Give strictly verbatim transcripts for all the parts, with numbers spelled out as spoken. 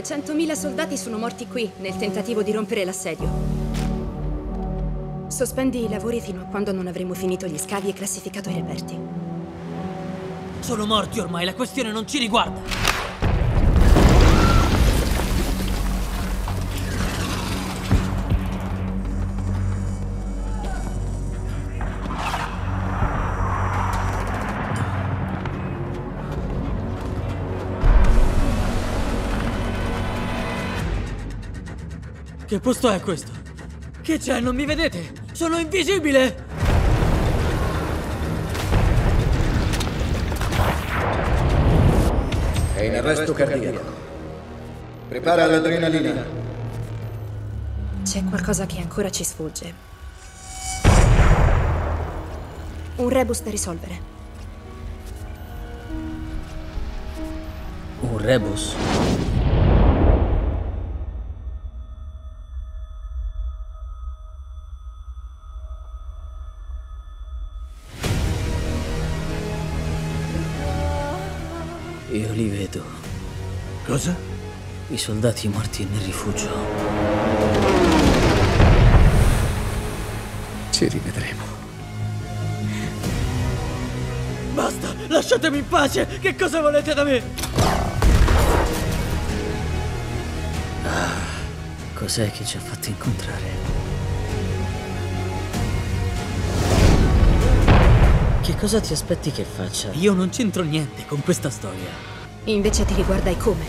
duecentomila soldati sono morti qui nel tentativo di rompere l'assedio. Sospendi i lavori fino a quando non avremo finito gli scavi e classificato i reperti. Sono morti ormai, la questione non ci riguarda! Che posto è questo? Che c'è? Non mi vedete? Sono invisibile! È in arresto cardiaco. Prepara l'adrenalina. C'è qualcosa che ancora ci sfugge. Un rebus da risolvere. Un rebus? Io li vedo. Cosa? I soldati morti nel rifugio. Ci rivedremo. Basta! Lasciatemi in pace! Che cosa volete da me? Ah, cos'è che ci ha fatto incontrare? Che cosa ti aspetti che faccia? Io non c'entro niente con questa storia. Invece ti riguarda il come.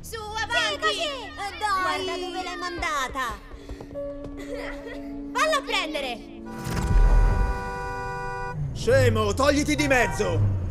Su, avanti! Sì, dai. Guarda dove l'hai mandata! Valla a prendere! Scemo, togliti di mezzo!